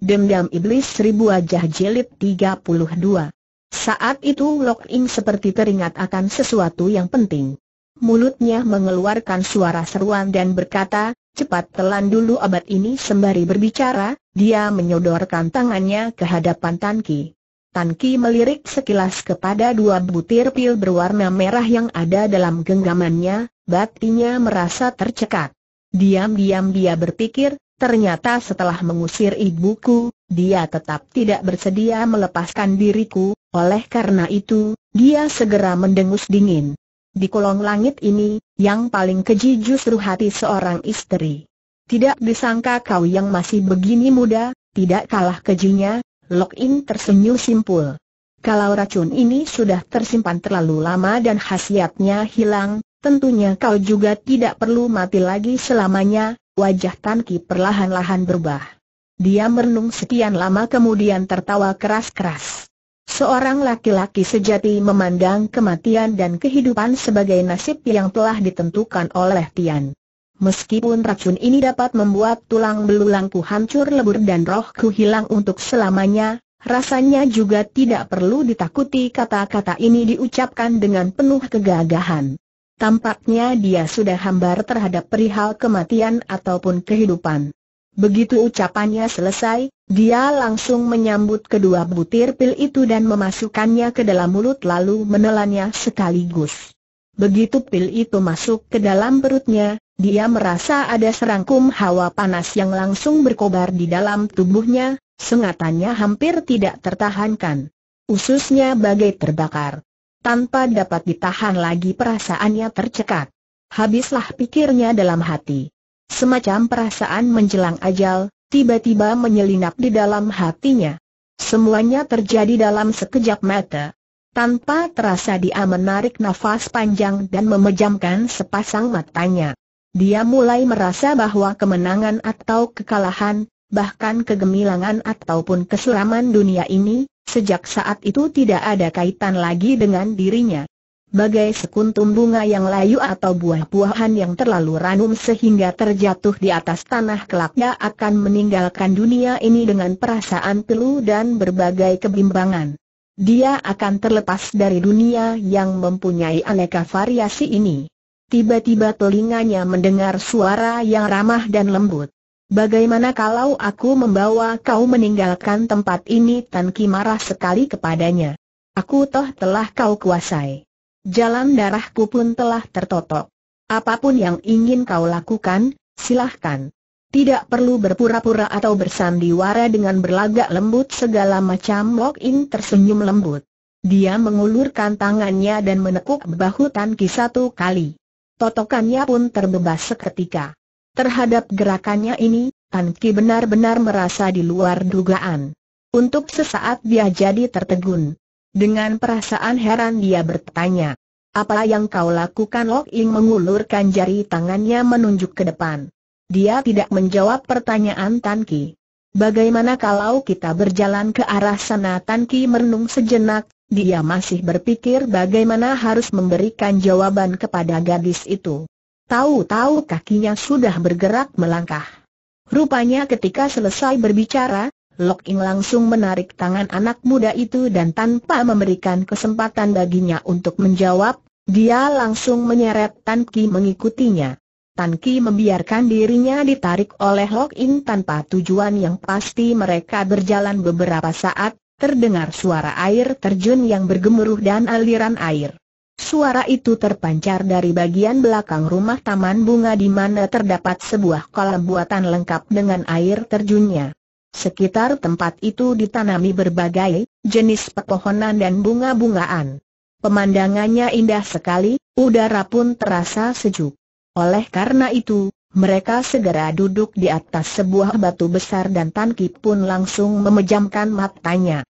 Dendam Iblis Seribu Wajah Jilid 32. Saat itu Lok Ing seperti teringat akan sesuatu yang penting. Mulutnya mengeluarkan suara seruan dan berkata, "Cepat telan dulu obat ini." Sembari berbicara, dia menyodorkan tangannya ke hadapan Tan Ki. Tan Ki melirik sekilas kepada dua butir pil berwarna merah yang ada dalam genggamannya, batinnya merasa tercekat. Diam-diam dia berpikir, ternyata setelah mengusir ibuku, dia tetap tidak bersedia melepaskan diriku. Oleh karena itu, dia segera mendengus dingin. Di kolong langit ini, yang paling keji justru hati seorang istri. Tidak disangka kau yang masih begini muda, tidak kalah kejinya. Lok Ing tersenyum simpul. Kalau racun ini sudah tersimpan terlalu lama dan khasiatnya hilang, tentunya kau juga tidak perlu mati lagi selamanya. Wajah Tan Ki perlahan-lahan berubah. Dia merenung sekian lama kemudian tertawa keras-keras. Seorang laki-laki sejati memandang kematian dan kehidupan sebagai nasib yang telah ditentukan oleh Tian. Meskipun racun ini dapat membuat tulang belulangku hancur lebur dan rohku hilang untuk selamanya, rasanya juga tidak perlu ditakuti. Kata-kata ini diucapkan dengan penuh kegagahan. Tampaknya dia sudah hambar terhadap perihal kematian ataupun kehidupan. Begitu ucapannya selesai, dia langsung menyambut kedua butir pil itu dan memasukkannya ke dalam mulut lalu menelannya sekaligus. Begitu pil itu masuk ke dalam perutnya, dia merasa ada serangkum hawa panas yang langsung berkobar di dalam tubuhnya, sengatannya hampir tidak tertahankan. Ususnya bagai terbakar. Tanpa dapat ditahan lagi perasaannya tercekat. Habislah pikirnya dalam hati. Semacam perasaan menjelang ajal, tiba-tiba menyelinap di dalam hatinya. Semuanya terjadi dalam sekejap mata. Tanpa terasa dia menarik nafas panjang dan memejamkan sepasang matanya. Dia mulai merasa bahwa kemenangan atau kekalahan, bahkan kegemilangan ataupun kesuraman dunia ini, sejak saat itu tidak ada kaitan lagi dengan dirinya. Bagai sekuntum bunga yang layu atau buah-buahan yang terlalu ranum sehingga terjatuh di atas tanah, kelak dia akan meninggalkan dunia ini dengan perasaan pilu dan berbagai kebimbangan. Dia akan terlepas dari dunia yang mempunyai aneka variasi ini. Tiba-tiba telinganya mendengar suara yang ramah dan lembut. "Bagaimana kalau aku membawa kau meninggalkan tempat ini?" Tan Ki marah sekali kepadanya. "Aku toh telah kau kuasai. Jalan darahku pun telah tertotok. Apapun yang ingin kau lakukan, silahkan. Tidak perlu berpura-pura atau bersandiwara dengan berlagak lembut segala macam." Lok Ing tersenyum lembut. Dia mengulurkan tangannya dan menekuk bahu Tan Ki satu kali. Totokannya pun terbebas seketika. Terhadap gerakannya ini, Tan Ki benar-benar merasa di luar dugaan. Untuk sesaat dia jadi tertegun. Dengan perasaan heran dia bertanya, "Apa yang kau lakukan?" Lok Ing mengulurkan jari tangannya menunjuk ke depan. Dia tidak menjawab pertanyaan Tan Ki. "Bagaimana kalau kita berjalan ke arah sana?" Tan Ki merenung sejenak. Dia masih berpikir bagaimana harus memberikan jawaban kepada gadis itu. Tahu-tahu kakinya sudah bergerak melangkah. Rupanya ketika selesai berbicara, Lok Ing langsung menarik tangan anak muda itu dan tanpa memberikan kesempatan baginya untuk menjawab, dia langsung menyeret Tan Ki mengikutinya. Tan Ki membiarkan dirinya ditarik oleh Lok Ing tanpa tujuan yang pasti. Mereka berjalan beberapa saat, terdengar suara air terjun yang bergemuruh dan aliran air. Suara itu terpancar dari bagian belakang rumah taman bunga di mana terdapat sebuah kolam buatan lengkap dengan air terjunnya. Sekitar tempat itu ditanami berbagai jenis pepohonan dan bunga-bungaan. Pemandangannya indah sekali, udara pun terasa sejuk. Oleh karena itu, mereka segera duduk di atas sebuah batu besar dan Tan Ki pun langsung memejamkan matanya.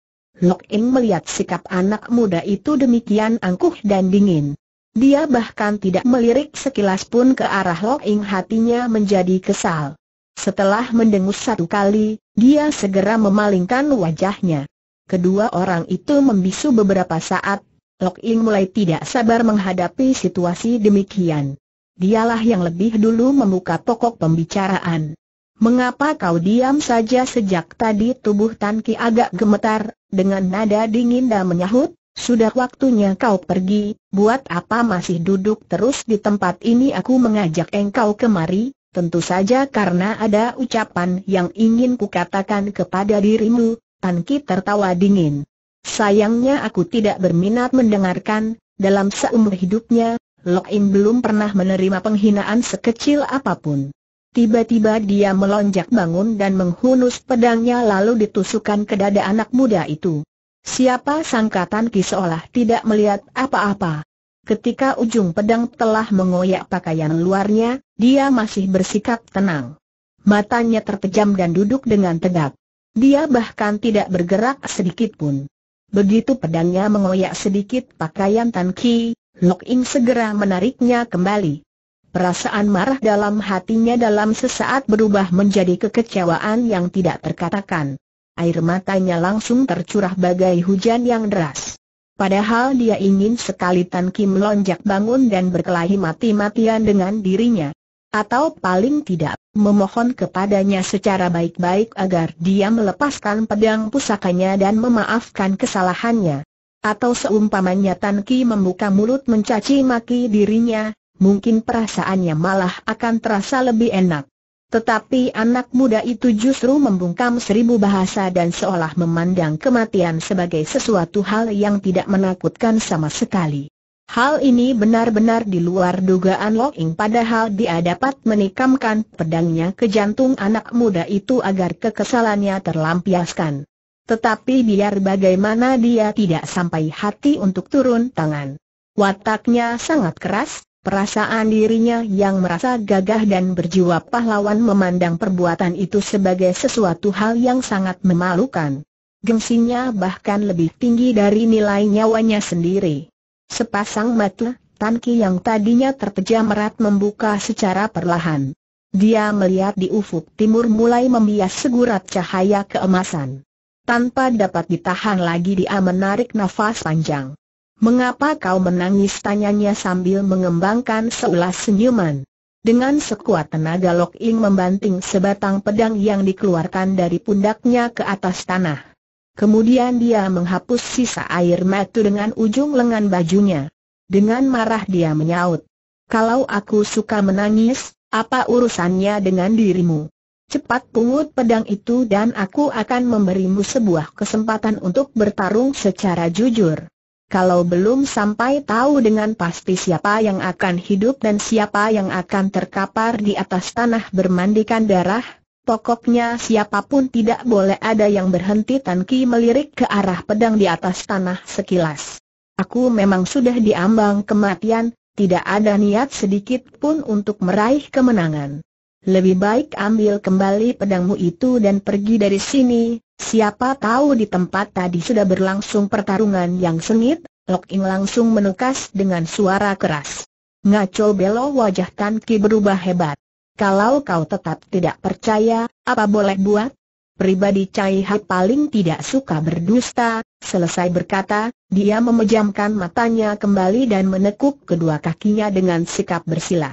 Lok Ing melihat sikap anak muda itu demikian angkuh dan dingin. Dia bahkan tidak melirik sekilas pun ke arah Lok Ing. Hatinya menjadi kesal. Setelah mendengus satu kali, dia segera memalingkan wajahnya. Kedua orang itu membisu beberapa saat. Lok Ing mulai tidak sabar menghadapi situasi demikian. Dialah yang lebih dulu membuka pokok pembicaraan. Mengapa kau diam saja sejak tadi? Tubuh Tan Ki agak gemetar, dengan nada dingin dia menyahut, sudah waktunya kau pergi, buat apa masih duduk terus di tempat ini? Aku mengajak engkau kemari, tentu saja karena ada ucapan yang ingin kukatakan kepada dirimu. Tan Ki tertawa dingin. Sayangnya aku tidak berminat mendengarkan, dalam seumur hidupnya, Lok Ing belum pernah menerima penghinaan sekecil apapun. Tiba-tiba dia melonjak bangun dan menghunus pedangnya lalu ditusukkan ke dada anak muda itu. Siapa sangka Tan Ki seolah tidak melihat apa-apa. Ketika ujung pedang telah mengoyak pakaian luarnya, dia masih bersikap tenang. Matanya terpejam dan duduk dengan tegak. Dia bahkan tidak bergerak sedikit pun. Begitu pedangnya mengoyak sedikit pakaian Tan Ki, Lok Ing segera menariknya kembali. Perasaan marah dalam hatinya dalam sesaat berubah menjadi kekecewaan yang tidak terkatakan. Air matanya langsung tercurah bagai hujan yang deras. Padahal dia ingin sekali Tan Ki melonjak bangun dan berkelahi mati-matian dengan dirinya. Atau paling tidak, memohon kepadanya secara baik-baik agar dia melepaskan pedang pusakanya dan memaafkan kesalahannya. Atau seumpamanya Tan Ki membuka mulut mencaci maki dirinya, mungkin perasaannya malah akan terasa lebih enak. Tetapi anak muda itu justru membungkam seribu bahasa dan seolah memandang kematian sebagai sesuatu hal yang tidak menakutkan sama sekali. Hal ini benar-benar di luar dugaan Lok Ing, padahal dia dapat menikamkan pedangnya ke jantung anak muda itu agar kekesalannya terlampiaskan. Tetapi biar bagaimana dia tidak sampai hati untuk turun tangan. Wataknya sangat keras. Perasaan dirinya yang merasa gagah dan berjiwa pahlawan memandang perbuatan itu sebagai sesuatu hal yang sangat memalukan. Gengsinya bahkan lebih tinggi dari nilai nyawanya sendiri. Sepasang mata Tan Ki yang tadinya terpejam erat membuka secara perlahan. Dia melihat di ufuk timur mulai membias segurat cahaya keemasan. Tanpa dapat ditahan lagi dia menarik nafas panjang. Mengapa kau menangis? Tanyanya sambil mengembangkan seulas senyuman. Dengan sekuat tenaga Lok Ing membanting sebatang pedang yang dikeluarkan dari pundaknya ke atas tanah. Kemudian dia menghapus sisa air mata dengan ujung lengan bajunya. Dengan marah dia menyaut, "Kalau aku suka menangis, apa urusannya dengan dirimu? Cepat pungut pedang itu dan aku akan memberimu sebuah kesempatan untuk bertarung secara jujur. Kalau belum sampai tahu dengan pasti siapa yang akan hidup dan siapa yang akan terkapar di atas tanah bermandikan darah, pokoknya siapapun tidak boleh ada yang berhenti." Tan Ki melirik ke arah pedang di atas tanah sekilas. Aku memang sudah diambang kematian, tidak ada niat sedikit pun untuk meraih kemenangan. Lebih baik ambil kembali pedangmu itu dan pergi dari sini. Siapa tahu di tempat tadi sudah berlangsung pertarungan yang sengit. Lok Ing langsung menukas dengan suara keras. Ngaco belo wajah Tan Ki berubah hebat. Kalau kau tetap tidak percaya, apa boleh buat? Pribadi Cai Hai paling tidak suka berdusta. Selesai berkata, dia memejamkan matanya kembali dan menekuk kedua kakinya dengan sikap bersila.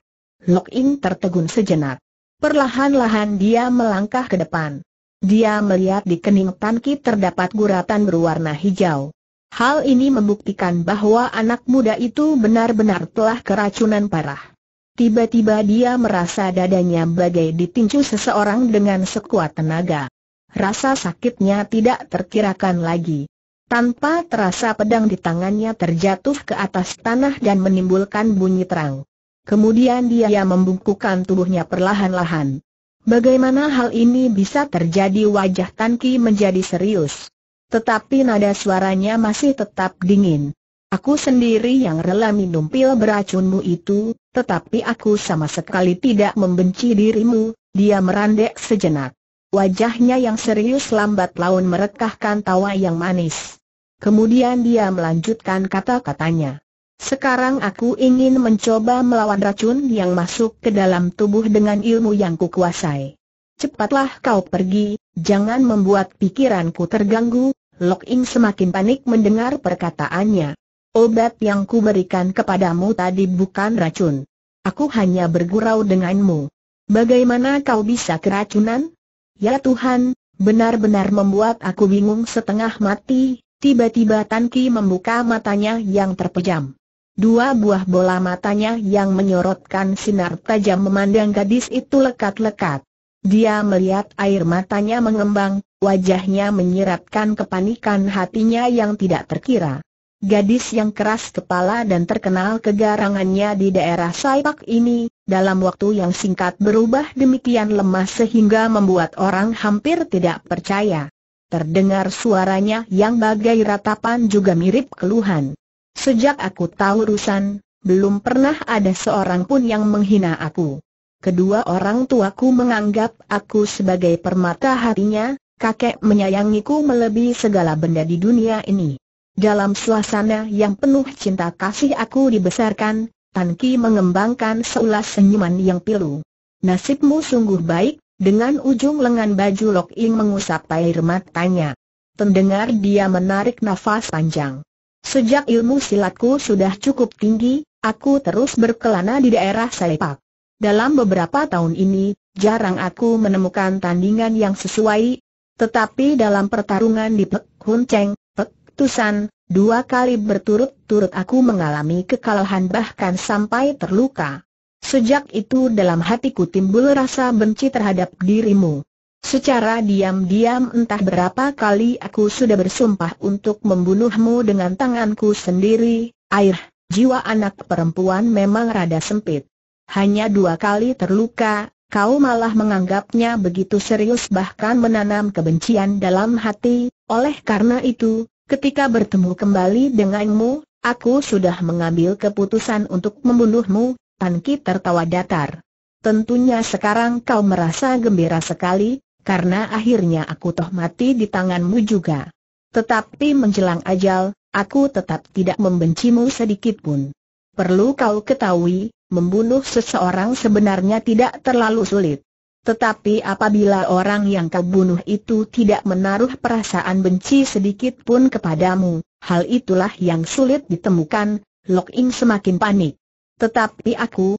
Lok Ing tertegun sejenak. Perlahan-lahan dia melangkah ke depan. Dia melihat di kening Tan Ki terdapat guratan berwarna hijau. Hal ini membuktikan bahwa anak muda itu benar-benar telah keracunan parah. Tiba-tiba dia merasa dadanya bagai ditinju seseorang dengan sekuat tenaga. Rasa sakitnya tidak terkirakan lagi. Tanpa terasa pedang di tangannya terjatuh ke atas tanah dan menimbulkan bunyi terang. Kemudian dia membungkukkan tubuhnya perlahan-lahan. Bagaimana hal ini bisa terjadi? Wajah Tan Ki menjadi serius. Tetapi nada suaranya masih tetap dingin. Aku sendiri yang rela minum pil beracunmu itu, tetapi aku sama sekali tidak membenci dirimu. Dia merandek sejenak. Wajahnya yang serius lambat laun merekahkan tawa yang manis. Kemudian dia melanjutkan kata-katanya. Sekarang aku ingin mencoba melawan racun yang masuk ke dalam tubuh dengan ilmu yang kukuasai. Cepatlah kau pergi, jangan membuat pikiranku terganggu. Lok Ing semakin panik mendengar perkataannya. Obat yang kuberikan kepadamu tadi bukan racun. Aku hanya bergurau denganmu. Bagaimana kau bisa keracunan? Ya Tuhan, benar-benar membuat aku bingung setengah mati. Tiba-tiba Tan Ki membuka matanya yang terpejam. Dua buah bola matanya yang menyorotkan sinar tajam memandang gadis itu lekat-lekat. Dia melihat air matanya mengembang, wajahnya menyiratkan kepanikan hatinya yang tidak terkira. Gadis yang keras kepala dan terkenal kegarangannya di daerah Sai Pak ini, dalam waktu yang singkat berubah demikian lemah sehingga membuat orang hampir tidak percaya. Terdengar suaranya yang bagai ratapan juga mirip keluhan. Sejak aku tahu urusan, belum pernah ada seorang pun yang menghina aku. Kedua orang tuaku menganggap aku sebagai permata hatinya, kakek menyayangiku melebihi segala benda di dunia ini. Dalam suasana yang penuh cinta kasih aku dibesarkan, Tan Ki mengembangkan seulas senyuman yang pilu. Nasibmu sungguh baik, dengan ujung lengan baju Lok Ing mengusap air matanya. Terdengar dia menarik nafas panjang. Sejak ilmu silatku sudah cukup tinggi, aku terus berkelana di daerah Salepak. Dalam beberapa tahun ini, jarang aku menemukan tandingan yang sesuai. Tetapi dalam pertarungan di Pek Hunceng, Pek Tusan, dua kali berturut-turut aku mengalami kekalahan bahkan sampai terluka. Sejak itu dalam hatiku timbul rasa benci terhadap dirimu. Secara diam-diam entah berapa kali aku sudah bersumpah untuk membunuhmu dengan tanganku sendiri. Air, jiwa anak perempuan memang rada sempit. Hanya dua kali terluka, kau malah menganggapnya begitu serius bahkan menanam kebencian dalam hati. Oleh karena itu, ketika bertemu kembali denganmu, aku sudah mengambil keputusan untuk membunuhmu. Tan Ki tertawa datar. Tentunya sekarang kau merasa gembira sekali, karena akhirnya aku toh mati di tanganmu juga. Tetapi menjelang ajal, aku tetap tidak membencimu sedikitpun. Perlu kau ketahui, membunuh seseorang sebenarnya tidak terlalu sulit. Tetapi apabila orang yang kau bunuh itu tidak menaruh perasaan benci sedikitpun kepadamu, hal itulah yang sulit ditemukan. Lok Ing semakin panik. Tetapi aku,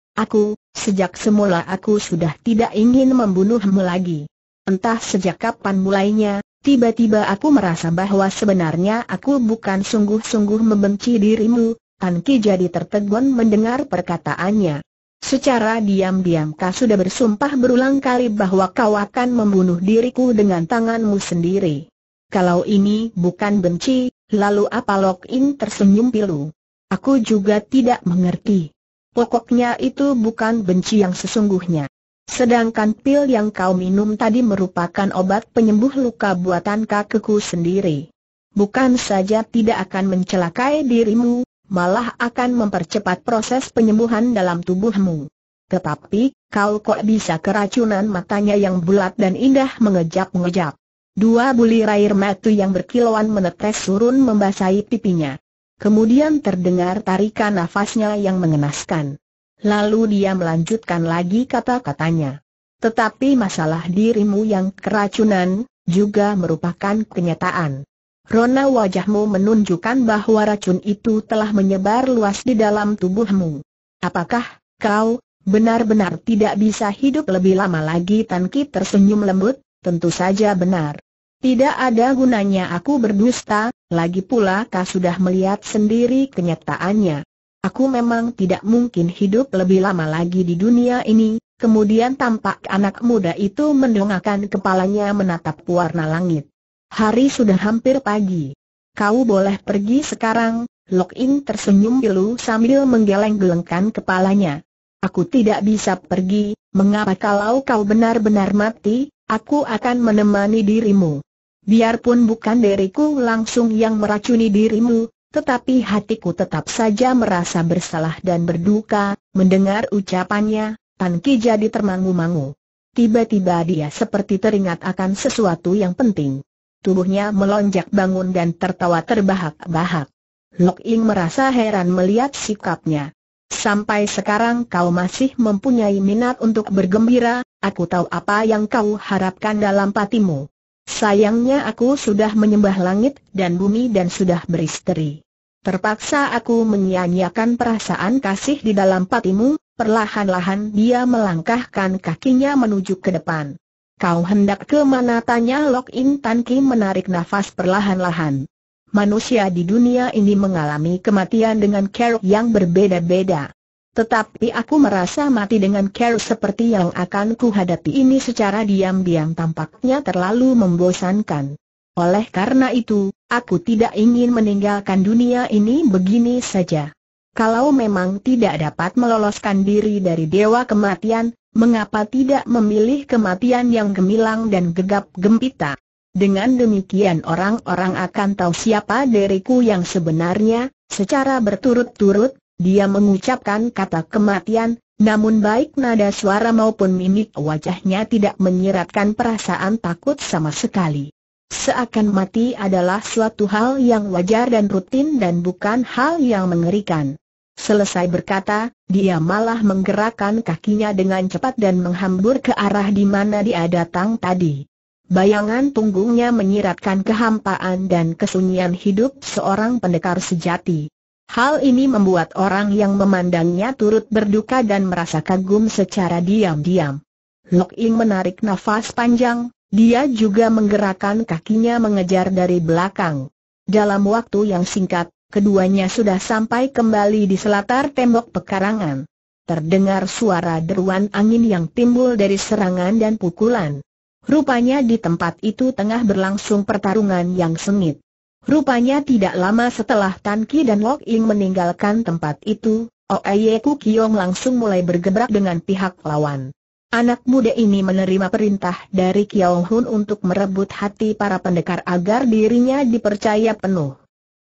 sejak semula aku sudah tidak ingin membunuhmu lagi. Entah sejak kapan mulainya, tiba-tiba aku merasa bahwa sebenarnya aku bukan sungguh-sungguh membenci dirimu. Tan Ki jadi tertegun mendengar perkataannya. Secara diam-diam kau sudah bersumpah berulang kali bahwa kau akan membunuh diriku dengan tanganmu sendiri. Kalau ini bukan benci, lalu apa? Lok Ing tersenyum pilu. Aku juga tidak mengerti. Pokoknya itu bukan benci yang sesungguhnya. Sedangkan pil yang kau minum tadi merupakan obat penyembuh luka buatan kakekku sendiri. Bukan saja tidak akan mencelakai dirimu, malah akan mempercepat proses penyembuhan dalam tubuhmu. Tetapi, kau kok bisa keracunan? Matanya yang bulat dan indah mengejap-ngejap. Dua bulir air mata yang berkilauan menetes surun membasahi pipinya. Kemudian terdengar tarikan nafasnya yang mengenaskan. Lalu dia melanjutkan lagi kata-katanya. Tetapi masalah dirimu yang keracunan juga merupakan kenyataan. Rona wajahmu menunjukkan bahwa racun itu telah menyebar luas di dalam tubuhmu. Apakah kau benar-benar tidak bisa hidup lebih lama lagi? Tan Ki tersenyum lembut. Tentu saja benar. Tidak ada gunanya aku berdusta, lagi pula kau sudah melihat sendiri kenyataannya. Aku memang tidak mungkin hidup lebih lama lagi di dunia ini. Kemudian tampak anak muda itu mendongakkan kepalanya menatap warna langit. Hari sudah hampir pagi. Kau boleh pergi sekarang. Lok Ing tersenyum pilu sambil menggeleng-gelengkan kepalanya. Aku tidak bisa pergi, mengapa? Kalau kau benar-benar mati, aku akan menemani dirimu. Biarpun bukan diriku langsung yang meracuni dirimu, tetapi hatiku tetap saja merasa bersalah dan berduka. Mendengar ucapannya, Tan Ki jadi termangu-mangu. Tiba-tiba dia seperti teringat akan sesuatu yang penting. Tubuhnya melonjak bangun dan tertawa terbahak-bahak. Lok Ing merasa heran melihat sikapnya. Sampai sekarang kau masih mempunyai minat untuk bergembira. Aku tahu apa yang kau harapkan dalam hatimu. Sayangnya aku sudah menyembah langit dan bumi dan sudah beristri. Terpaksa aku menyia-nyiakan perasaan kasih di dalam hatimu. Perlahan-lahan dia melangkahkan kakinya menuju ke depan. Kau hendak ke mana? Tanya Lok Ing. Tan Ki menarik nafas perlahan-lahan. Manusia di dunia ini mengalami kematian dengan cara yang berbeda-beda. Tetapi aku merasa mati dengan cara seperti yang akan kuhadapi ini secara diam-diam tampaknya terlalu membosankan. Oleh karena itu, aku tidak ingin meninggalkan dunia ini begini saja. Kalau memang tidak dapat meloloskan diri dari dewa kematian, mengapa tidak memilih kematian yang gemilang dan gegap gempita? Dengan demikian orang-orang akan tahu siapa diriku yang sebenarnya. Secara berturut-turut, dia mengucapkan kata kematian, namun baik nada suara maupun mimik wajahnya tidak menyiratkan perasaan takut sama sekali. Seakan mati adalah suatu hal yang wajar dan rutin dan bukan hal yang mengerikan. Selesai berkata, dia malah menggerakkan kakinya dengan cepat dan menghambur ke arah di mana dia datang tadi. Bayangan punggungnya menyiratkan kehampaan dan kesunyian hidup seorang pendekar sejati. Hal ini membuat orang yang memandangnya turut berduka dan merasa kagum secara diam-diam. Lok Ing menarik nafas panjang, dia juga menggerakkan kakinya mengejar dari belakang. Dalam waktu yang singkat, keduanya sudah sampai kembali di selatar tembok pekarangan. Terdengar suara deruan angin yang timbul dari serangan dan pukulan. Rupanya di tempat itu tengah berlangsung pertarungan yang sengit. Rupanya tidak lama setelah Tan Ki dan Lok Ing meninggalkan tempat itu, Oey Yok Kiong langsung mulai bergebrak dengan pihak lawan. Anak muda ini menerima perintah dari Kiong Hun untuk merebut hati para pendekar agar dirinya dipercaya penuh.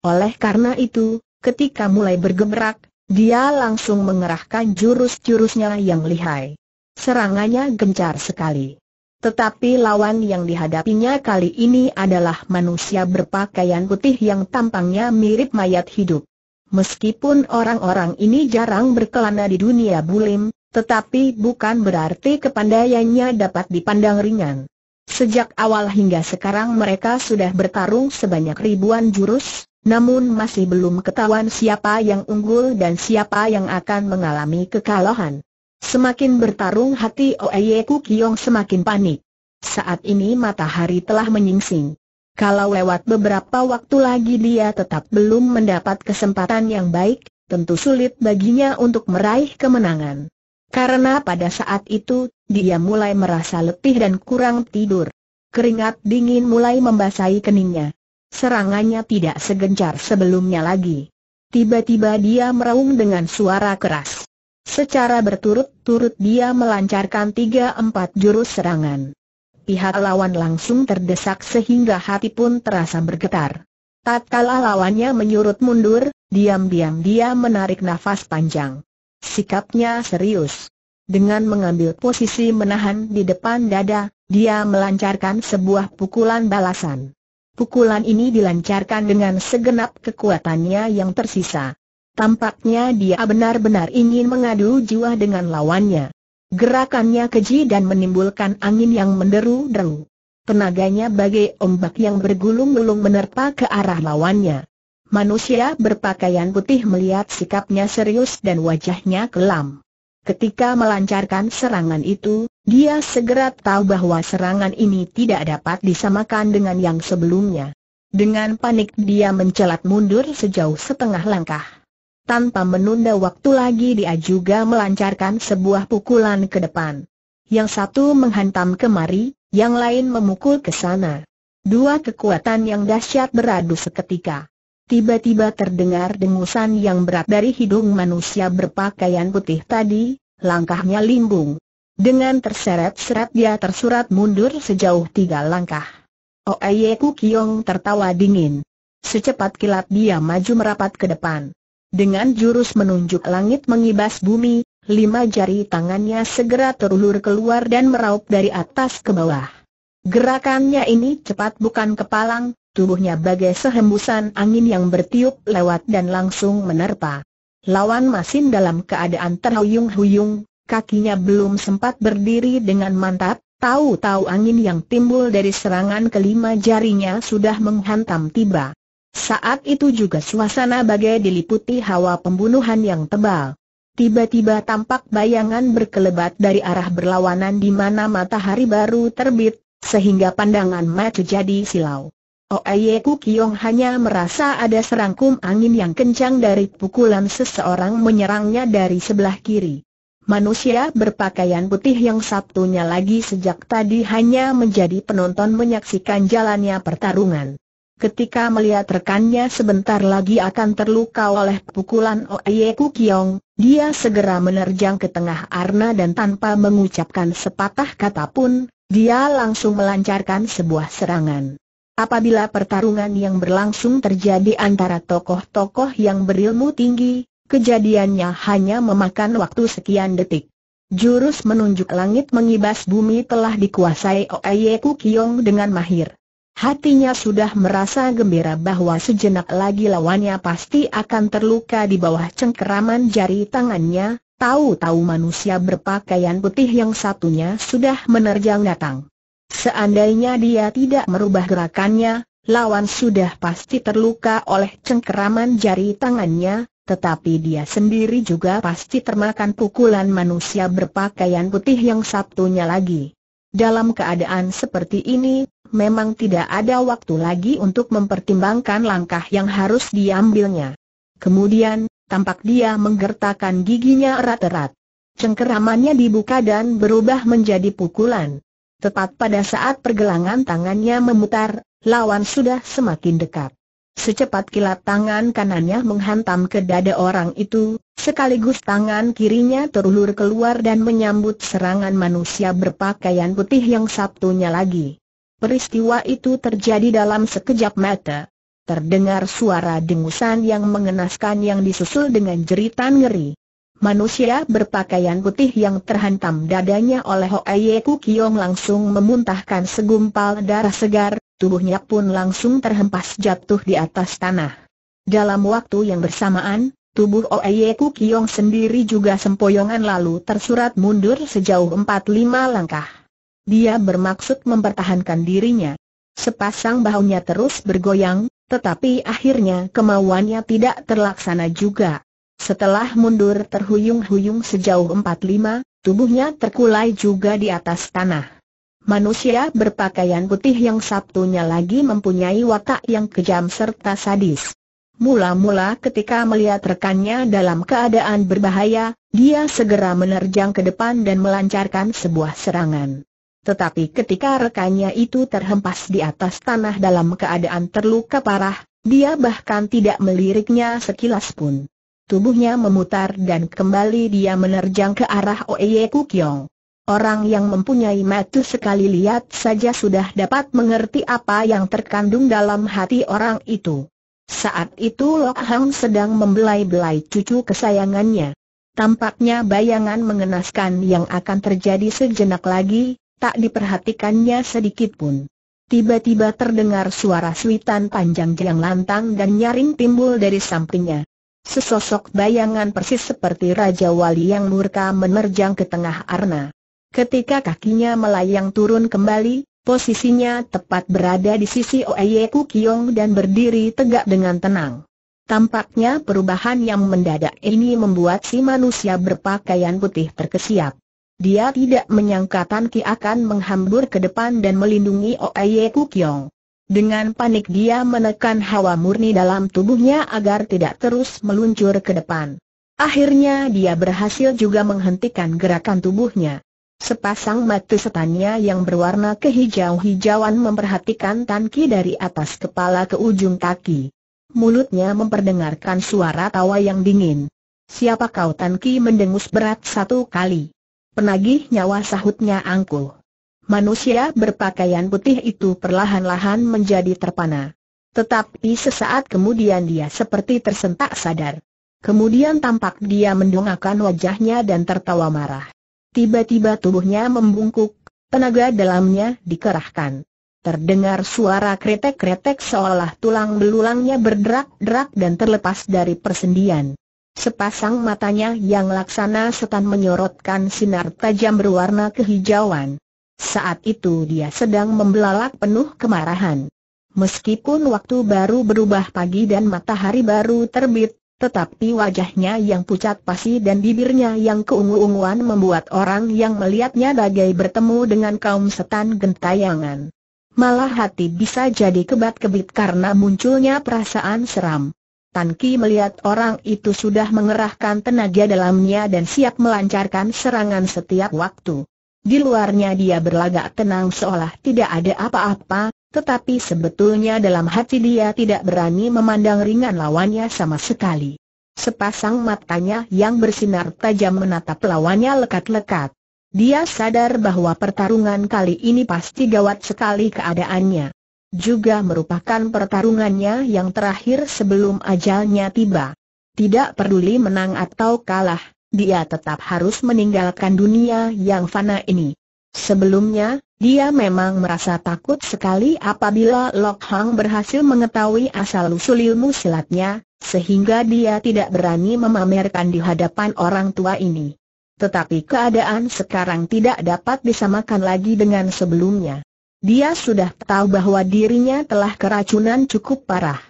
Oleh karena itu, ketika mulai bergebrak, dia langsung mengerahkan jurus-jurusnya yang lihai. Serangannya gencar sekali. Tetapi lawan yang dihadapinya kali ini adalah manusia berpakaian putih yang tampangnya mirip mayat hidup. Meskipun orang-orang ini jarang berkelana di dunia bulim, tetapi bukan berarti kepandaiannya dapat dipandang ringan. Sejak awal hingga sekarang mereka sudah bertarung sebanyak ribuan jurus. Namun masih belum ketahuan siapa yang unggul dan siapa yang akan mengalami kekalahan. Semakin bertarung hati Oey Yok Kiong semakin panik. Saat ini matahari telah menyingsing. Kalau lewat beberapa waktu lagi dia tetap belum mendapat kesempatan yang baik, tentu sulit baginya untuk meraih kemenangan. Karena pada saat itu, dia mulai merasa letih dan kurang tidur. Keringat dingin mulai membasahi keningnya. Serangannya tidak segencar sebelumnya lagi. Tiba-tiba dia meraung dengan suara keras. Secara berturut-turut dia melancarkan 3-4 jurus serangan. Pihak lawan langsung terdesak sehingga hati pun terasa bergetar. Tatkala lawannya menyurut mundur, diam-diam dia menarik nafas panjang. Sikapnya serius. Dengan mengambil posisi menahan di depan dada, dia melancarkan sebuah pukulan balasan. Pukulan ini dilancarkan dengan segenap kekuatannya yang tersisa. Tampaknya dia benar-benar ingin mengadu jiwa dengan lawannya. Gerakannya keji dan menimbulkan angin yang menderu-deru. Tenaganya bagai ombak yang bergulung-gulung menerpa ke arah lawannya. Manusia berpakaian putih melihat sikapnya serius dan wajahnya kelam. Ketika melancarkan serangan itu, dia segera tahu bahwa serangan ini tidak dapat disamakan dengan yang sebelumnya. Dengan panik dia mencelat mundur sejauh setengah langkah. Tanpa menunda waktu lagi dia juga melancarkan sebuah pukulan ke depan. Yang satu menghantam kemari, yang lain memukul ke sana. Dua kekuatan yang dahsyat beradu seketika. Tiba-tiba terdengar dengusan yang berat dari hidung manusia berpakaian putih tadi, langkahnya limbung. Dengan terseret-seret dia tersurat mundur sejauh 3 langkah. Oey Yok Kiong tertawa dingin. Secepat kilat dia maju merapat ke depan. Dengan jurus menunjuk langit mengibas bumi, 5 jari tangannya segera terulur keluar dan meraup dari atas ke bawah. Gerakannya ini cepat bukan kepalang, tubuhnya bagai sehembusan angin yang bertiup lewat dan langsung menerpa. Lawan masih dalam keadaan terhuyung-huyung. Kakinya belum sempat berdiri dengan mantap, tahu-tahu angin yang timbul dari serangan ke-5 jarinya sudah menghantam tiba. Saat itu juga suasana bagai diliputi hawa pembunuhan yang tebal. Tiba-tiba tampak bayangan berkelebat dari arah berlawanan di mana matahari baru terbit, sehingga pandangan mata jadi silau. Oey Yok Kiong hanya merasa ada serangkum angin yang kencang dari pukulan seseorang menyerangnya dari sebelah kiri. Manusia berpakaian putih yang satunya lagi sejak tadi hanya menjadi penonton menyaksikan jalannya pertarungan. Ketika melihat rekannya sebentar lagi akan terluka oleh pukulan Oey Yok Kiong, dia segera menerjang ke tengah arena dan tanpa mengucapkan sepatah kata pun, dia langsung melancarkan sebuah serangan. Apabila pertarungan yang berlangsung terjadi antara tokoh-tokoh yang berilmu tinggi, kejadiannya hanya memakan waktu sekian detik. Jurus menunjuk langit mengibas bumi telah dikuasai Oey Yok Kiong dengan mahir. Hatinya sudah merasa gembira bahwa sejenak lagi lawannya pasti akan terluka di bawah cengkeraman jari tangannya, tahu-tahu manusia berpakaian putih yang satunya sudah menerjang datang. Seandainya dia tidak merubah gerakannya, lawan sudah pasti terluka oleh cengkeraman jari tangannya, tetapi dia sendiri juga pasti termakan pukulan manusia berpakaian putih yang satunya lagi. Dalam keadaan seperti ini, memang tidak ada waktu lagi untuk mempertimbangkan langkah yang harus diambilnya. Kemudian, tampak dia menggertakkan giginya erat-erat. Cengkeramannya dibuka dan berubah menjadi pukulan. Tepat pada saat pergelangan tangannya memutar, lawan sudah semakin dekat. Secepat kilat tangan kanannya menghantam ke dada orang itu, sekaligus tangan kirinya terulur keluar dan menyambut serangan manusia berpakaian putih yang satunya lagi. Peristiwa itu terjadi dalam sekejap mata. Terdengar suara dengusan yang mengenaskan yang disusul dengan jeritan ngeri. Manusia berpakaian putih yang terhantam dadanya oleh Oey Yok Kiong langsung memuntahkan segumpal darah segar, tubuhnya pun langsung terhempas jatuh di atas tanah. Dalam waktu yang bersamaan, tubuh Oey Yok Kiong sendiri juga sempoyongan lalu tersurat mundur sejauh 4-5 langkah. Dia bermaksud mempertahankan dirinya. Sepasang bahunya terus bergoyang, tetapi akhirnya kemauannya tidak terlaksana juga. Setelah mundur terhuyung-huyung sejauh 4-5, tubuhnya terkulai juga di atas tanah. Manusia berpakaian putih yang satunya lagi mempunyai watak yang kejam serta sadis. Mula-mula ketika melihat rekannya dalam keadaan berbahaya, dia segera menerjang ke depan dan melancarkan sebuah serangan. Tetapi ketika rekannya itu terhempas di atas tanah dalam keadaan terluka parah, dia bahkan tidak meliriknya sekilas pun. Tubuhnya memutar dan kembali dia menerjang ke arah Oey Yok Kiong. Orang yang mempunyai mata sekali lihat saja sudah dapat mengerti apa yang terkandung dalam hati orang itu. Saat itu Lok Hang sedang membelai-belai cucu kesayangannya. Tampaknya bayangan mengenaskan yang akan terjadi sejenak lagi tak diperhatikannya sedikit pun. Tiba-tiba terdengar suara suitan panjang yang lantang dan nyaring timbul dari sampingnya. Sesosok bayangan persis seperti Raja Wali yang murka menerjang ke tengah arena. Ketika kakinya melayang turun kembali, posisinya tepat berada di sisi Oey Yok Kiong dan berdiri tegak dengan tenang. Tampaknya perubahan yang mendadak ini membuat si manusia berpakaian putih terkesiap. Dia tidak menyangka Tan Ki akan menghambur ke depan dan melindungi Oey Yok Kiong. Dengan panik dia menekan hawa murni dalam tubuhnya agar tidak terus meluncur ke depan. Akhirnya dia berhasil juga menghentikan gerakan tubuhnya. Sepasang mata setannya yang berwarna kehijau-hijauan memperhatikan Tan Ki dari atas kepala ke ujung kaki. Mulutnya memperdengarkan suara tawa yang dingin. "Siapa kau?" Tan Ki mendengus berat satu kali. "Penagih nyawa," sahutnya angkuh. Manusia berpakaian putih itu perlahan-lahan menjadi terpana. Tetapi sesaat kemudian dia seperti tersentak sadar. Kemudian tampak dia mendongakkan wajahnya dan tertawa marah. Tiba-tiba tubuhnya membungkuk, tenaga dalamnya dikerahkan. Terdengar suara kretek-kretek seolah tulang belulangnya berderak-derak dan terlepas dari persendian. Sepasang matanya yang laksana setan menyorotkan sinar tajam berwarna kehijauan. Saat itu dia sedang membelalak penuh kemarahan. Meskipun waktu baru berubah pagi dan matahari baru terbit, Tetapi wajahnya yang pucat pasi dan bibirnya yang keungu-unguan membuat orang yang melihatnya bagai bertemu dengan kaum setan gentayangan. Malah hati bisa jadi kebat-kebit karena munculnya perasaan seram. Tan Ki melihat orang itu sudah mengerahkan tenaga dalamnya dan siap melancarkan serangan setiap waktu. Di luarnya dia berlagak tenang seolah tidak ada apa-apa, tetapi sebetulnya dalam hati dia tidak berani memandang ringan lawannya sama sekali. Sepasang matanya yang bersinar tajam menatap lawannya lekat-lekat. Dia sadar bahwa pertarungan kali ini pasti gawat sekali keadaannya. Juga merupakan pertarungannya yang terakhir sebelum ajalnya tiba. Tidak peduli menang atau kalah, dia tetap harus meninggalkan dunia yang fana ini. Sebelumnya, dia memang merasa takut sekali apabila Lok Hang berhasil mengetahui asal-usul ilmu silatnya, sehingga dia tidak berani memamerkan di hadapan orang tua ini. Tetapi keadaan sekarang tidak dapat disamakan lagi dengan sebelumnya. Dia sudah tahu bahwa dirinya telah keracunan cukup parah.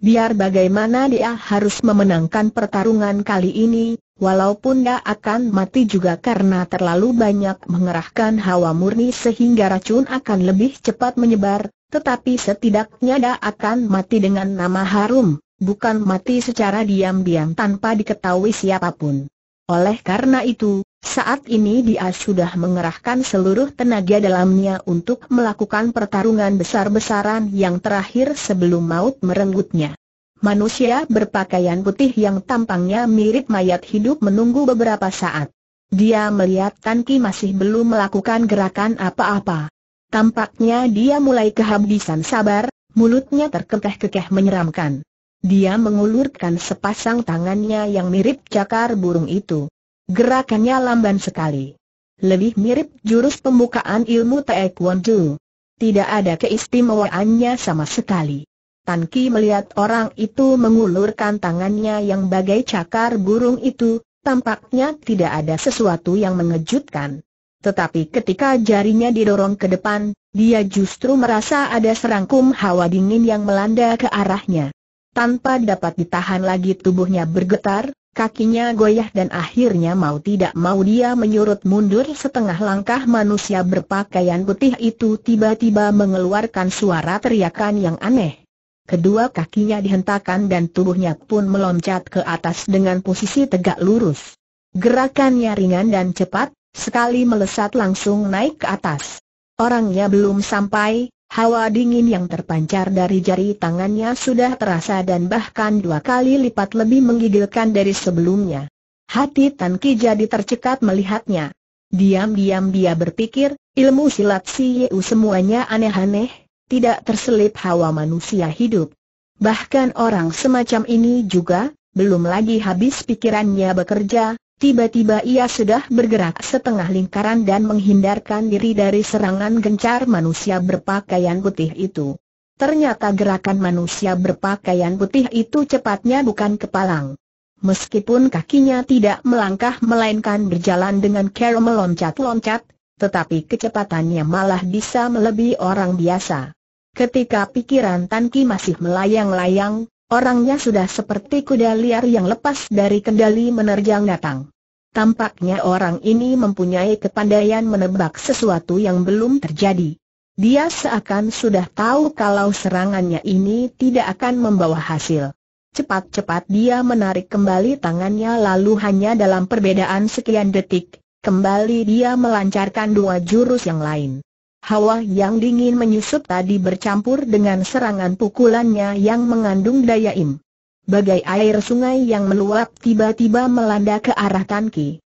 Biar bagaimana dia harus memenangkan pertarungan kali ini, walaupun dia akan mati juga karena terlalu banyak mengerahkan hawa murni sehingga racun akan lebih cepat menyebar, tetapi setidaknya dia akan mati dengan nama harum, bukan mati secara diam-diam tanpa diketahui siapapun. Oleh karena itu, saat ini dia sudah mengerahkan seluruh tenaga dalamnya untuk melakukan pertarungan besar-besaran yang terakhir sebelum maut merenggutnya. Manusia berpakaian putih yang tampangnya mirip mayat hidup menunggu beberapa saat. Dia melihat Tan Ki masih belum melakukan gerakan apa-apa. Tampaknya dia mulai kehabisan sabar, mulutnya terkekeh-kekeh menyeramkan. Dia mengulurkan sepasang tangannya yang mirip cakar burung itu. Gerakannya lamban sekali. Lebih mirip jurus pembukaan ilmu Taekwondo. Tidak ada keistimewaannya sama sekali. Tan Ki melihat orang itu mengulurkan tangannya yang bagai cakar burung itu, tampaknya tidak ada sesuatu yang mengejutkan. Tetapi ketika jarinya didorong ke depan, dia justru merasa ada serangkum hawa dingin yang melanda ke arahnya. Tanpa dapat ditahan lagi tubuhnya bergetar, kakinya goyah dan akhirnya mau tidak mau dia menyurut mundur setengah langkah. Manusia berpakaian putih itu tiba-tiba mengeluarkan suara teriakan yang aneh. Kedua kakinya dihentakkan dan tubuhnya pun meloncat ke atas dengan posisi tegak lurus. Gerakannya ringan dan cepat, sekali melesat langsung naik ke atas. Orangnya belum sampai. Hawa dingin yang terpancar dari jari tangannya sudah terasa dan bahkan dua kali lipat lebih menggigilkan dari sebelumnya. Hati Tan Ki jadi tercekat melihatnya. Diam-diam dia berpikir, ilmu silat si Yeu semuanya aneh-aneh, tidak terselip hawa manusia hidup. Bahkan orang semacam ini juga, belum lagi habis pikirannya bekerja, tiba-tiba ia sudah bergerak setengah lingkaran dan menghindarkan diri dari serangan gencar manusia berpakaian putih itu. Ternyata gerakan manusia berpakaian putih itu cepatnya bukan kepalang. Meskipun kakinya tidak melangkah melainkan berjalan dengan cara meloncat-loncat, tetapi kecepatannya malah bisa melebihi orang biasa. Ketika pikiran Tan Ki masih melayang-layang, orangnya sudah seperti kuda liar yang lepas dari kendali menerjang datang. Tampaknya orang ini mempunyai kepandaian menebak sesuatu yang belum terjadi. Dia seakan sudah tahu kalau serangannya ini tidak akan membawa hasil. Cepat-cepat dia menarik kembali tangannya lalu hanya dalam perbedaan sekian detik, kembali dia melancarkan dua jurus yang lain. Hawa yang dingin menyusup tadi bercampur dengan serangan pukulannya yang mengandung daya im. Bagai air sungai yang meluap tiba-tiba melanda ke arah Tan Ki.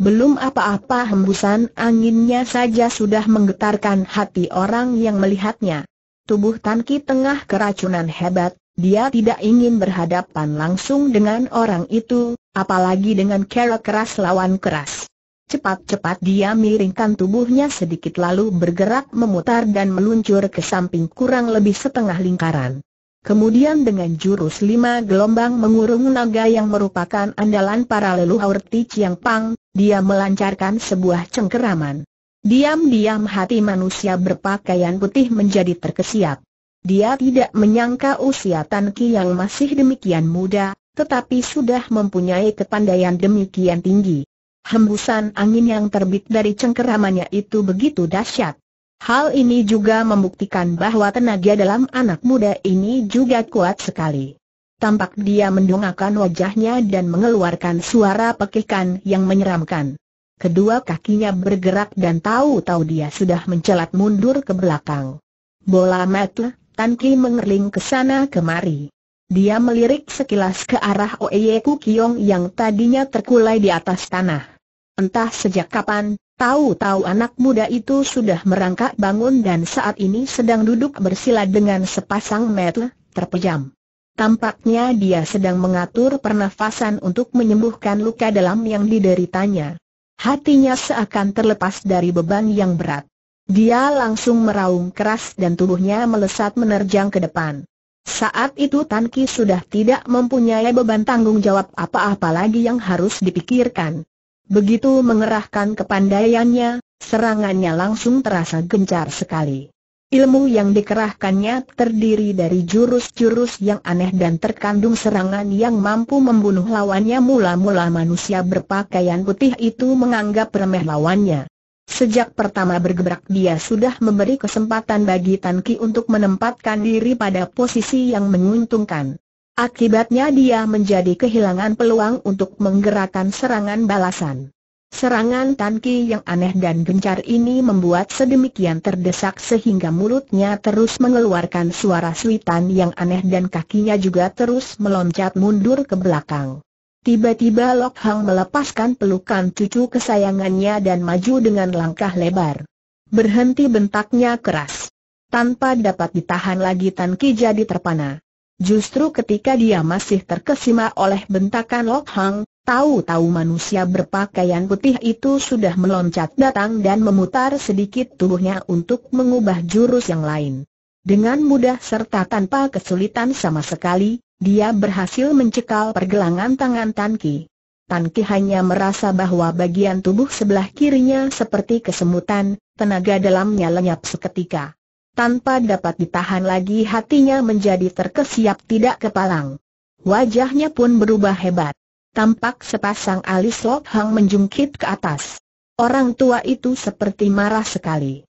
Belum apa-apa hembusan anginnya saja sudah menggetarkan hati orang yang melihatnya. Tubuh Tan Ki tengah keracunan hebat, dia tidak ingin berhadapan langsung dengan orang itu, apalagi dengan cara keras lawan keras. Cepat-cepat dia miringkan tubuhnya sedikit lalu bergerak memutar dan meluncur ke samping kurang lebih setengah lingkaran. Kemudian dengan jurus 5 gelombang mengurung naga yang merupakan andalan para leluhur Ti Ciang Pang, dia melancarkan sebuah cengkeraman. Diam-diam hati manusia berpakaian putih menjadi terkesiap. Dia tidak menyangka usia Tan Ki yang masih demikian muda, tetapi sudah mempunyai kepandaian demikian tinggi. Hembusan angin yang terbit dari cengkeramannya itu begitu dahsyat. Hal ini juga membuktikan bahwa tenaga dalam anak muda ini juga kuat sekali. Tampak dia mendongakkan wajahnya dan mengeluarkan suara pekikan yang menyeramkan. Kedua kakinya bergerak dan tahu-tahu dia sudah mencelat mundur ke belakang. Bola mata, Tan Ki mengerling ke sana kemari. Dia melirik sekilas ke arah Oey Yok Kiong yang tadinya terkulai di atas tanah. Entah sejak kapan, tahu-tahu anak muda itu sudah merangkak bangun dan saat ini sedang duduk bersila dengan sepasang mata terpejam. Tampaknya dia sedang mengatur pernafasan untuk menyembuhkan luka dalam yang dideritanya. Hatinya seakan terlepas dari beban yang berat. Dia langsung meraung keras dan tubuhnya melesat menerjang ke depan. Saat itu Tan Ki sudah tidak mempunyai beban tanggung jawab apa-apa lagi yang harus dipikirkan. Begitu mengerahkan kepandaiannya, serangannya langsung terasa gencar sekali. Ilmu yang dikerahkannya terdiri dari jurus-jurus yang aneh dan terkandung serangan yang mampu membunuh lawannya. Mula-mula manusia berpakaian putih itu menganggap remeh lawannya. Sejak pertama bergebrak dia sudah memberi kesempatan bagi Tan Ki untuk menempatkan diri pada posisi yang menguntungkan. Akibatnya dia menjadi kehilangan peluang untuk menggerakkan serangan balasan. Serangan Tan Ki yang aneh dan gencar ini membuat sedemikian terdesak sehingga mulutnya terus mengeluarkan suara suitan yang aneh dan kakinya juga terus meloncat mundur ke belakang. Tiba-tiba Lok Hang melepaskan pelukan cucu kesayangannya dan maju dengan langkah lebar. Berhenti, bentaknya keras. Tanpa dapat ditahan lagi Tan Ki jadi terpana. Justru ketika dia masih terkesima oleh bentakan Lok Hang, tahu-tahu manusia berpakaian putih itu sudah meloncat datang dan memutar sedikit tubuhnya untuk mengubah jurus yang lain. Dengan mudah serta tanpa kesulitan sama sekali, dia berhasil mencekal pergelangan tangan Tan Ki. Tan Ki hanya merasa bahwa bagian tubuh sebelah kirinya seperti kesemutan, tenaga dalamnya lenyap seketika. Tanpa dapat ditahan lagi hatinya menjadi terkesiap tidak kepalang. Wajahnya pun berubah hebat. Tampak sepasang alis Lok Hang menjungkit ke atas. Orang tua itu seperti marah sekali.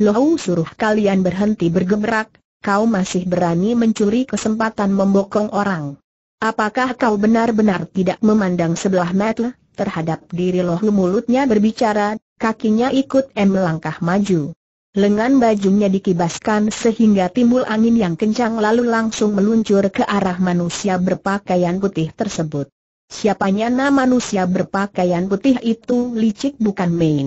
"Loh, suruh kalian berhenti bergebrak, kau masih berani mencuri kesempatan membokong orang. Apakah kau benar-benar tidak memandang sebelah mata terhadap diri loh?" Mulutnya berbicara, kakinya ikut melangkah maju. Lengan bajunya dikibaskan sehingga timbul angin yang kencang lalu langsung meluncur ke arah manusia berpakaian putih tersebut. Siapanya nama manusia berpakaian putih itu licik bukan main.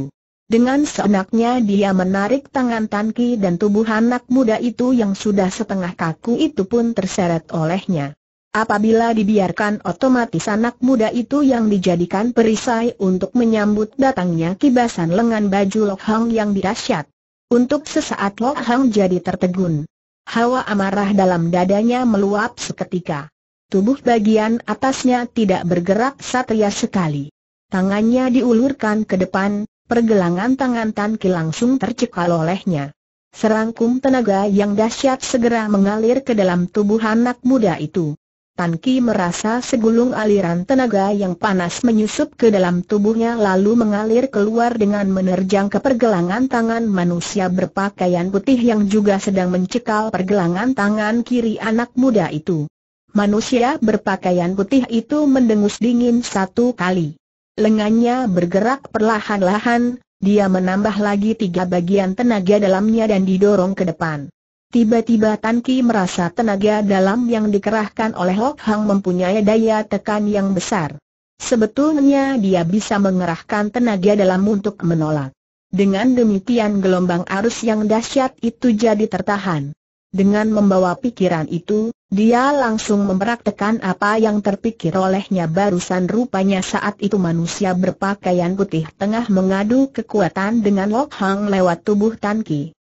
Dengan seenaknya dia menarik tangan Tan Ki dan tubuh anak muda itu yang sudah setengah kaku itu pun terseret olehnya. Apabila dibiarkan otomatis anak muda itu yang dijadikan perisai untuk menyambut datangnya kibasan lengan baju Lok Hang yang dahsyat. Untuk sesaat Lok Hang jadi tertegun. Hawa amarah dalam dadanya meluap seketika. Tubuh bagian atasnya tidak bergerak satria sekali. Tangannya diulurkan ke depan, pergelangan tangan Tan Ki langsung tercekal olehnya. Serangkum tenaga yang dahsyat segera mengalir ke dalam tubuh anak muda itu. Tan Ki merasa segulung aliran tenaga yang panas menyusup ke dalam tubuhnya lalu mengalir keluar dengan menerjang ke pergelangan tangan manusia berpakaian putih yang juga sedang mencekal pergelangan tangan kiri anak muda itu. Manusia berpakaian putih itu mendengus dingin satu kali. Lengannya bergerak perlahan-lahan, dia menambah lagi tiga bagian tenaga dalamnya dan didorong ke depan. Tiba-tiba Tan Ki merasa tenaga dalam yang dikerahkan oleh Lok Hang mempunyai daya tekan yang besar. Sebetulnya dia bisa mengerahkan tenaga dalam untuk menolak. Dengan demikian gelombang arus yang dahsyat itu jadi tertahan. Dengan membawa pikiran itu, dia langsung mempraktekkan apa yang terpikir olehnya barusan. Rupanya saat itu manusia berpakaian putih tengah mengadu kekuatan dengan Lok Hang lewat tubuh Tan Ki.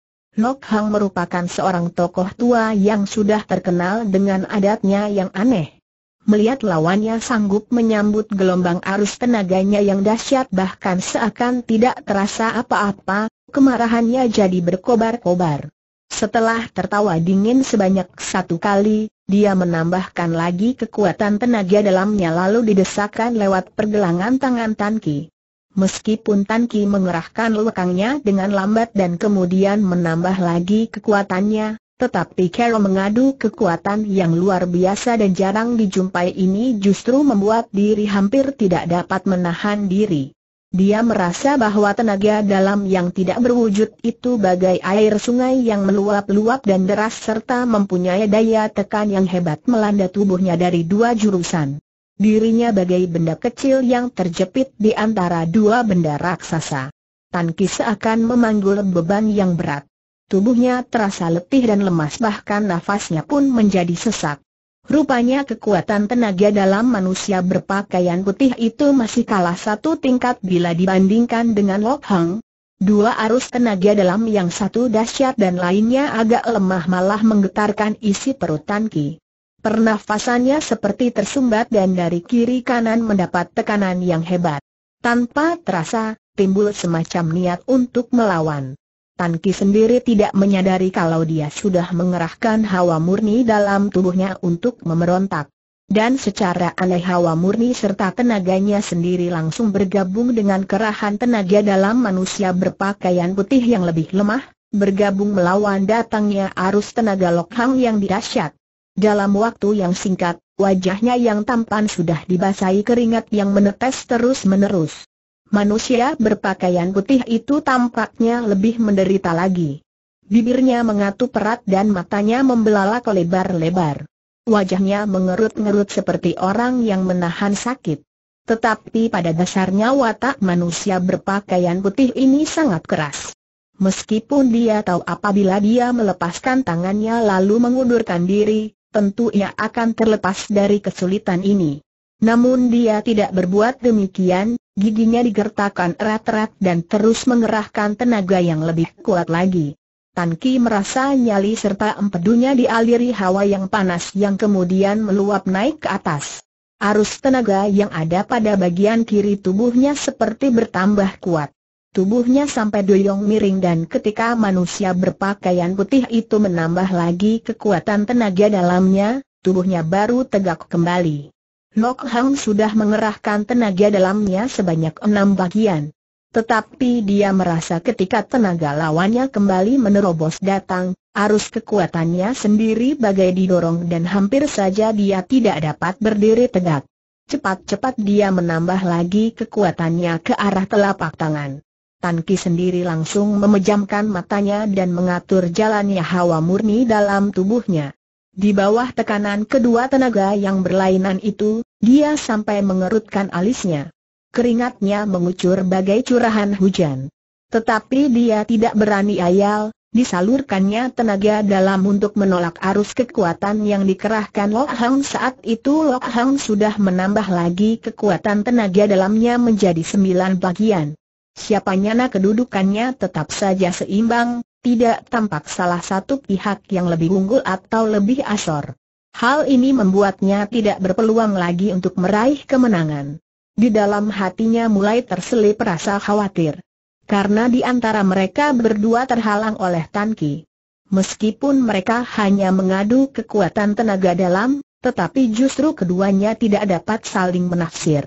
Lok Hang merupakan seorang tokoh tua yang sudah terkenal dengan adatnya yang aneh. Melihat lawannya sanggup menyambut gelombang arus tenaganya yang dahsyat bahkan seakan tidak terasa apa-apa, kemarahannya jadi berkobar-kobar. Setelah tertawa dingin sebanyak satu kali, Dia menambahkan lagi kekuatan tenaga dalamnya lalu didesakkan lewat pergelangan tangan Tan Ki. Meskipun Tan Ki mengerahkan lekangnya dengan lambat dan kemudian menambah lagi kekuatannya, tetapi cara mengadu kekuatan yang luar biasa dan jarang dijumpai ini justru membuat diri hampir tidak dapat menahan diri. Dia merasa bahwa tenaga dalam yang tidak berwujud itu bagai air sungai yang meluap-luap dan deras serta mempunyai daya tekan yang hebat melanda tubuhnya dari dua jurusan. Dirinya bagai benda kecil yang terjepit di antara dua benda raksasa. Tan Ki seakan memanggul beban yang berat. Tubuhnya terasa letih dan lemas, bahkan nafasnya pun menjadi sesak. Rupanya kekuatan tenaga dalam manusia berpakaian putih itu masih kalah satu tingkat bila dibandingkan dengan Lok Hang. Dua arus tenaga dalam yang satu dahsyat dan lainnya agak lemah malah menggetarkan isi perut Tan Ki. Pernafasannya seperti tersumbat dan dari kiri kanan mendapat tekanan yang hebat. Tanpa terasa, timbul semacam niat untuk melawan. Tan Ki sendiri tidak menyadari kalau dia sudah mengerahkan hawa murni dalam tubuhnya untuk memberontak. Dan secara aneh hawa murni serta tenaganya sendiri langsung bergabung dengan kerahan tenaga dalam manusia berpakaian putih yang lebih lemah, bergabung melawan datangnya arus tenaga Lok Hang yang dahsyat. Dalam waktu yang singkat, wajahnya yang tampan sudah dibasahi keringat yang menetes terus-menerus. Manusia berpakaian putih itu tampaknya lebih menderita lagi. Bibirnya mengatup erat dan matanya membelalak lebar-lebar. Wajahnya mengerut-ngerut seperti orang yang menahan sakit. Tetapi pada dasarnya watak manusia berpakaian putih ini sangat keras. Meskipun dia tahu apabila dia melepaskan tangannya lalu mengundurkan diri, tentu ia akan terlepas dari kesulitan ini. Namun dia tidak berbuat demikian, giginya digertakkan erat-erat dan terus mengerahkan tenaga yang lebih kuat lagi. Tan Ki merasa nyali serta empedunya dialiri hawa yang panas yang kemudian meluap naik ke atas. Arus tenaga yang ada pada bagian kiri tubuhnya seperti bertambah kuat. Tubuhnya sampai doyong miring dan ketika manusia berpakaian putih itu menambah lagi kekuatan tenaga dalamnya, tubuhnya baru tegak kembali. Lok Hang sudah mengerahkan tenaga dalamnya sebanyak 6 bagian. Tetapi dia merasa ketika tenaga lawannya kembali menerobos datang, arus kekuatannya sendiri bagai didorong dan hampir saja dia tidak dapat berdiri tegak. Cepat-cepat dia menambah lagi kekuatannya ke arah telapak tangan. Tan Ki sendiri langsung memejamkan matanya dan mengatur jalannya hawa murni dalam tubuhnya. Di bawah tekanan kedua tenaga yang berlainan itu, dia sampai mengerutkan alisnya. Keringatnya mengucur bagai curahan hujan. Tetapi dia tidak berani ayal, disalurkannya tenaga dalam untuk menolak arus kekuatan yang dikerahkan Lok Hang saat itu. Lok Hang sudah menambah lagi kekuatan tenaga dalamnya menjadi 9 bagian. Siapanya kedudukannya tetap saja seimbang. Tidak tampak salah satu pihak yang lebih unggul atau lebih asor. Hal ini membuatnya tidak berpeluang lagi untuk meraih kemenangan. Di dalam hatinya mulai terselip rasa khawatir. Karena di antara mereka berdua terhalang oleh Tan Ki. Meskipun mereka hanya mengadu kekuatan tenaga dalam, tetapi justru keduanya tidak dapat saling menafsir.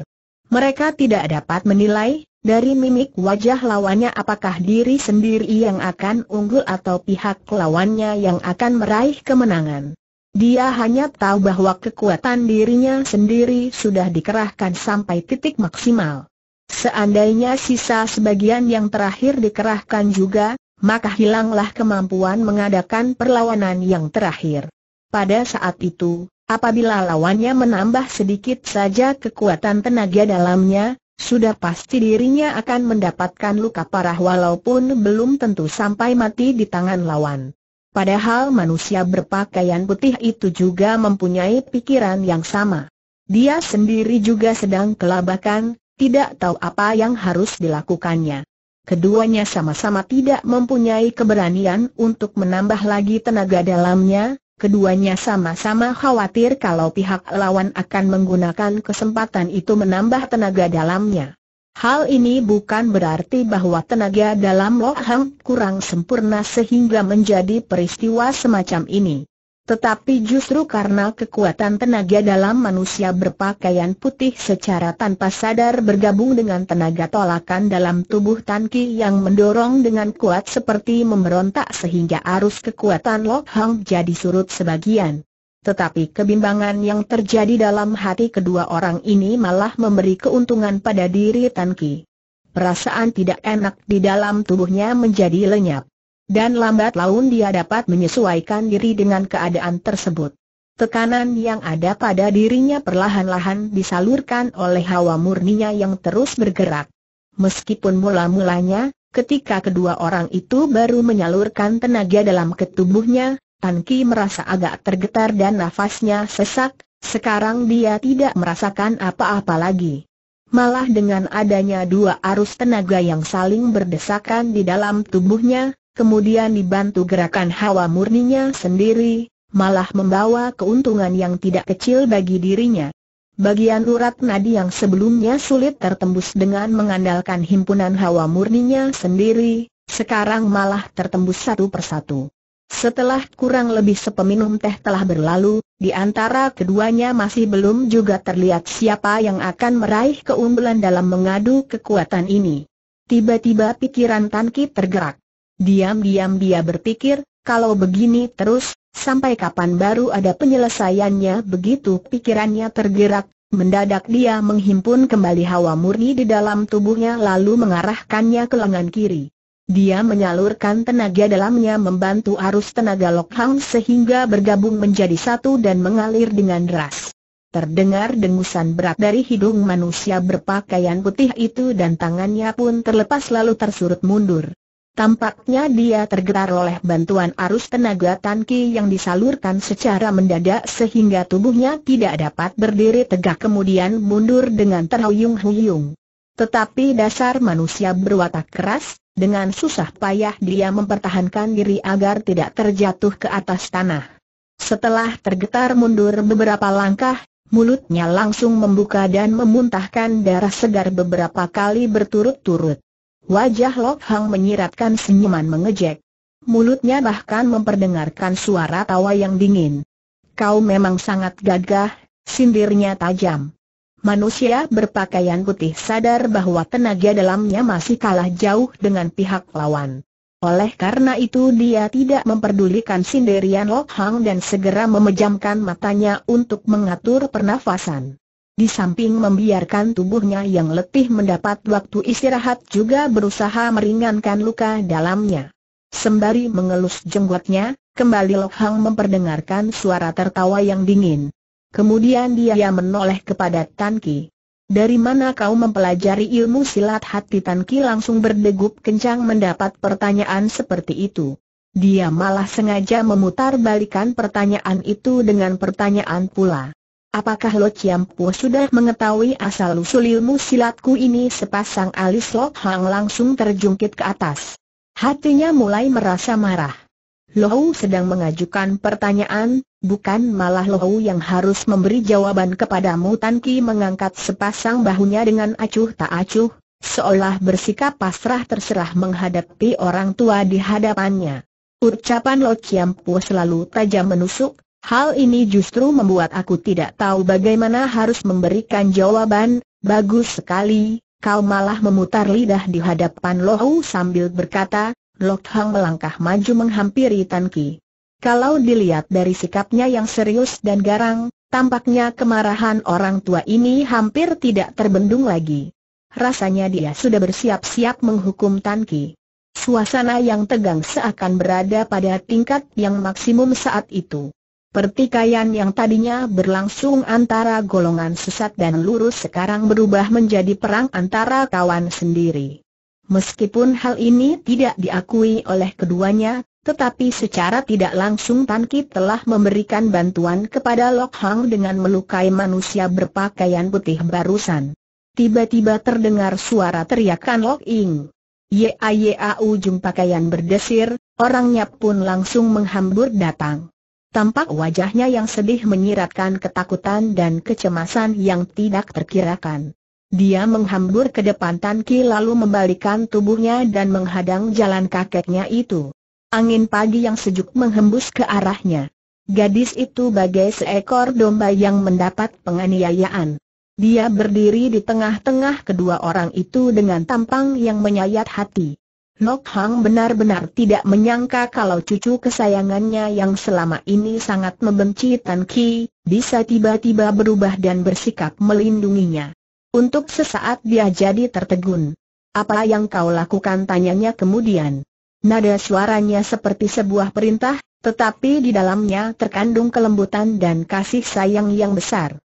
Mereka tidak dapat menilai dari mimik wajah lawannya apakah diri sendiri yang akan unggul atau pihak lawannya yang akan meraih kemenangan. Dia hanya tahu bahwa kekuatan dirinya sendiri sudah dikerahkan sampai titik maksimal. Seandainya sisa sebagian yang terakhir dikerahkan juga, maka hilanglah kemampuan mengadakan perlawanan yang terakhir. Pada saat itu, apabila lawannya menambah sedikit saja kekuatan tenaga dalamnya, sudah pasti dirinya akan mendapatkan luka parah walaupun belum tentu sampai mati di tangan lawan. Padahal manusia berpakaian putih itu juga mempunyai pikiran yang sama. Dia sendiri juga sedang kelabakan, tidak tahu apa yang harus dilakukannya. Keduanya sama-sama tidak mempunyai keberanian untuk menambah lagi tenaga dalamnya. Keduanya sama-sama khawatir kalau pihak lawan akan menggunakan kesempatan itu menambah tenaga dalamnya. Hal ini bukan berarti bahwa tenaga dalam Lok Hang kurang sempurna sehingga menjadi peristiwa semacam ini. Tetapi justru karena kekuatan tenaga dalam manusia berpakaian putih secara tanpa sadar bergabung dengan tenaga tolakan dalam tubuh Tan Ki yang mendorong dengan kuat seperti memberontak sehingga arus kekuatan Lok Hang jadi surut sebagian. Tetapi kebimbangan yang terjadi dalam hati kedua orang ini malah memberi keuntungan pada diri Tan Ki. Perasaan tidak enak di dalam tubuhnya menjadi lenyap. Dan lambat laun dia dapat menyesuaikan diri dengan keadaan tersebut. Tekanan yang ada pada dirinya perlahan-lahan disalurkan oleh hawa murninya yang terus bergerak. Meskipun mula-mulanya, ketika kedua orang itu baru menyalurkan tenaga dalam ke tubuhnya, Tan Ki merasa agak tergetar dan nafasnya sesak, sekarang dia tidak merasakan apa-apa lagi. Malah dengan adanya dua arus tenaga yang saling berdesakan di dalam tubuhnya, kemudian dibantu gerakan hawa murninya sendiri, malah membawa keuntungan yang tidak kecil bagi dirinya. Bagian urat nadi yang sebelumnya sulit tertembus dengan mengandalkan himpunan hawa murninya sendiri, sekarang malah tertembus satu persatu. Setelah kurang lebih sepeminum teh telah berlalu, di antara keduanya masih belum juga terlihat siapa yang akan meraih keunggulan dalam mengadu kekuatan ini. Tiba-tiba pikiran Tan Ki tergerak. Diam-diam dia berpikir, kalau begini terus, sampai kapan baru ada penyelesaiannya? Begitu pikirannya tergerak, mendadak dia menghimpun kembali hawa murni di dalam tubuhnya lalu mengarahkannya ke lengan kiri. Dia menyalurkan tenaga dalamnya membantu arus tenaga Lok Hang sehingga bergabung menjadi satu dan mengalir dengan deras. Terdengar dengusan berat dari hidung manusia berpakaian putih itu dan tangannya pun terlepas lalu tersurut mundur. Tampaknya dia tergetar oleh bantuan arus tenaga Tan Ki yang disalurkan secara mendadak sehingga tubuhnya tidak dapat berdiri tegak kemudian mundur dengan terhuyung-huyung. Tetapi dasar manusia berwatak keras, dengan susah payah dia mempertahankan diri agar tidak terjatuh ke atas tanah. Setelah tergetar mundur beberapa langkah, mulutnya langsung membuka dan memuntahkan darah segar beberapa kali berturut-turut. Wajah Lok Hang menyiratkan senyuman mengejek. Mulutnya bahkan memperdengarkan suara tawa yang dingin. "Kau memang sangat gagah," sindirnya tajam. Manusia berpakaian putih sadar bahwa tenaga dalamnya masih kalah jauh dengan pihak lawan. Oleh karena itu dia tidak memperdulikan sindirian Lok Hang dan segera memejamkan matanya untuk mengatur pernafasan. Di samping membiarkan tubuhnya yang letih mendapat waktu istirahat juga berusaha meringankan luka dalamnya. Sembari mengelus jenggotnya, kembali Lok Hang memperdengarkan suara tertawa yang dingin. Kemudian dia menoleh kepada Tan Ki. "Dari mana kau mempelajari ilmu silat hati?" Tan Ki langsung berdegup kencang mendapat pertanyaan seperti itu. Dia malah sengaja memutarbalikkan pertanyaan itu dengan pertanyaan pula. "Apakah Lo Ciam Po sudah mengetahui asal-usul ilmu silatku ini?" Sepasang alis Lok Hang langsung terjungkit ke atas. Hatinya mulai merasa marah. Lo sedang mengajukan pertanyaan, bukan malah Lo yang harus memberi jawaban kepadamu. Tan Ki mengangkat sepasang bahunya dengan acuh tak acuh, seolah bersikap pasrah terserah menghadapi orang tua di hadapannya. Ucapan Lo Ciam Po selalu tajam menusuk. "Hal ini justru membuat aku tidak tahu bagaimana harus memberikan jawaban." "Bagus sekali, kau malah memutar lidah di hadapan Lo," sambil berkata, Lok Hang melangkah maju menghampiri Tan Ki. Kalau dilihat dari sikapnya yang serius dan garang, tampaknya kemarahan orang tua ini hampir tidak terbendung lagi. Rasanya dia sudah bersiap-siap menghukum Tan Ki. Suasana yang tegang seakan berada pada tingkat yang maksimum saat itu. Pertikaian yang tadinya berlangsung antara golongan sesat dan lurus sekarang berubah menjadi perang antara kawan sendiri. Meskipun hal ini tidak diakui oleh keduanya, tetapi secara tidak langsung Tan Ki telah memberikan bantuan kepada Lok Hang dengan melukai manusia berpakaian putih barusan. Tiba-tiba terdengar suara teriakan Lok Ing. "Yaya!" Ujung pakaian berdesir, orangnya pun langsung menghambur datang. Tampak wajahnya yang sedih menyiratkan ketakutan dan kecemasan yang tidak terkirakan. Dia menghambur ke depan Tan Ki lalu membalikan tubuhnya dan menghadang jalan kakeknya itu. Angin pagi yang sejuk menghembus ke arahnya. Gadis itu bagai seekor domba yang mendapat penganiayaan. Dia berdiri di tengah-tengah kedua orang itu dengan tampang yang menyayat hati. Lok Hang benar-benar tidak menyangka kalau cucu kesayangannya yang selama ini sangat membenci Tan Ki, bisa tiba-tiba berubah dan bersikap melindunginya. Untuk sesaat dia jadi tertegun. "Apa yang kau lakukan?" tanyanya kemudian. Nada suaranya seperti sebuah perintah, tetapi di dalamnya terkandung kelembutan dan kasih sayang yang besar.